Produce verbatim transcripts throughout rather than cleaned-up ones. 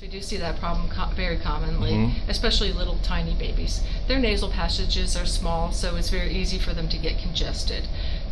We do see that problem com very commonly, mm-hmm. especially little tiny babies. Their nasal passages are small, so it's very easy for them to get congested.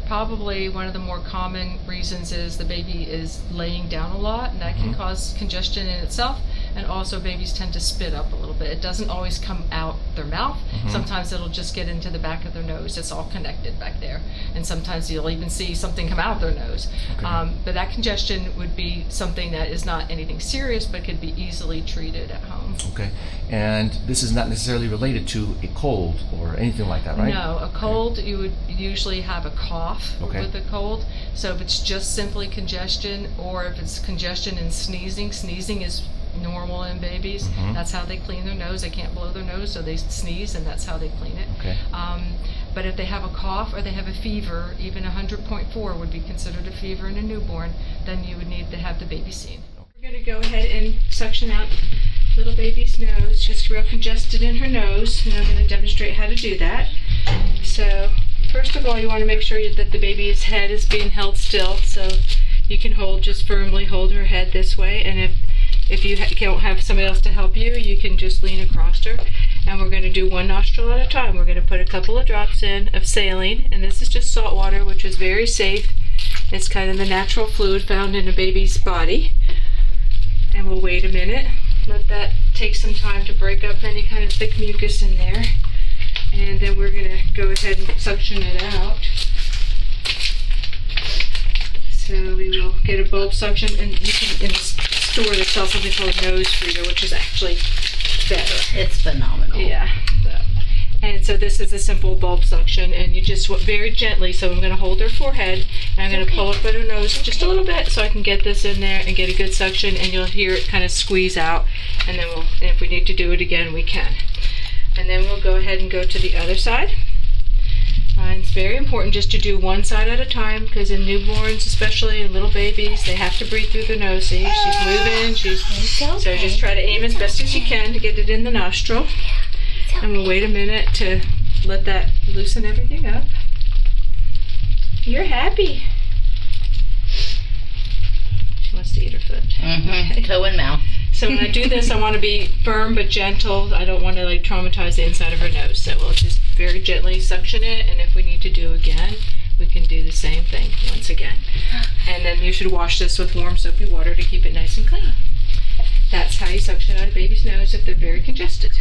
Probably one of the more common reasons is the baby is laying down a lot, and that can mm-hmm. cause congestion in itself. And also babies tend to spit up a little bit. It doesn't always come out their mouth. Mm-hmm. Sometimes it'll just get into the back of their nose. It's all connected back there. And sometimes you'll even see something come out of their nose. Okay. Um, but that congestion would be something that is not anything serious, but could be easily treated at home. Okay. And this is not necessarily related to a cold or anything like that, right? No. A cold, okay. You would usually have a cough okay. with a cold. So if it's just simply congestion, or if it's congestion and sneezing, sneezing is normal in babies. Mm-hmm. That's how they clean their nose. They can't blow their nose, so they sneeze, and that's how they clean it. Okay. Um, but if they have a cough or they have a fever, even one hundred point four would be considered a fever in a newborn, then you would need to have the baby seen. We're going to go ahead and suction out little baby's nose. She's real congested in her nose, and I'm going to demonstrate how to do that. So first of all, you want to make sure that the baby's head is being held still, so you can hold, just firmly hold her head this way, and if If you don't have somebody else to help you, you can just lean across her. And we're going to do one nostril at a time. We're going to put a couple of drops in of saline. And this is just salt water, which is very safe. It's kind of the natural fluid found in a baby's body. And we'll wait a minute. Let that take some time to break up any kind of thick mucus in there. And then we're going to go ahead and suction it out. So we will get a bulb suction, and you can and store the cell something called nose feeder, which is actually better. It's phenomenal. Yeah. So. And so this is a simple bulb suction, and you just very gently. So I'm going to hold her forehead, and I'm going to okay. pull up at her nose okay. just a little bit, so I can get this in there and get a good suction. And you'll hear it kind of squeeze out, and then we'll. And if we need to do it again, we can. And then we'll go ahead and go to the other side. And it's very important just to do one side at a time, because in newborns, especially in little babies, they have to breathe through their nose. See, she's moving. She's okay. So just try to aim it's as best okay. as you can to get it in the nostril. Yeah. And we'll okay. wait a minute to let that loosen everything up. You're happy. She wants to eat her foot. Mm-hmm. Okay. Toe and mouth. So when I do this, I want to be firm but gentle. I don't want to like traumatize the inside of her nose. So we'll just very gently suction it, and if we need to do again, we can do the same thing once again. And then you should wash this with warm soapy water to keep it nice and clean. That's how you suction out a baby's nose if they're very congested.